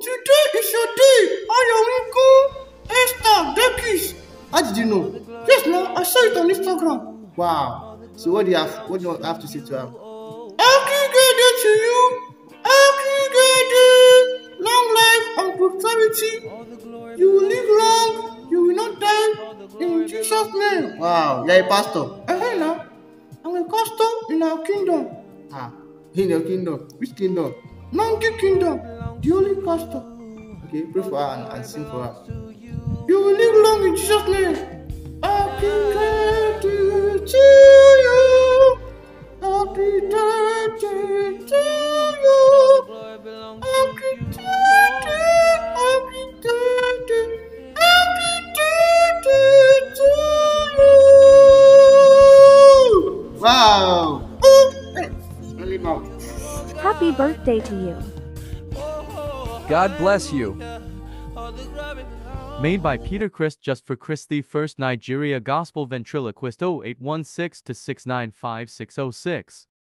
Today is your day. I am Uncle Esther Bekes. How did you know? Yes, now I saw it on Instagram. Wow. So what do you have to say to her? Happy birthday to you. Happy birthday. Long life and prosperity. You will live long. You will not die. In Jesus' name. Wow. You're a pastor. Now I'm a pastor in our kingdom. Ah, in your kingdom. Which kingdom? Monkey kingdom. Julie pastor. Okay, pray for her and sing for her. You will live long in Jesus' name. Happy birthday to you. Happy birthday to you. Happy birthday. Happy birthday. Happy birthday to you. Wow. Happy birthday to you. God bless you. Made by Peter Christjfc for Chris, the First Nigeria Gospel Ventriloquist 0816-695-606.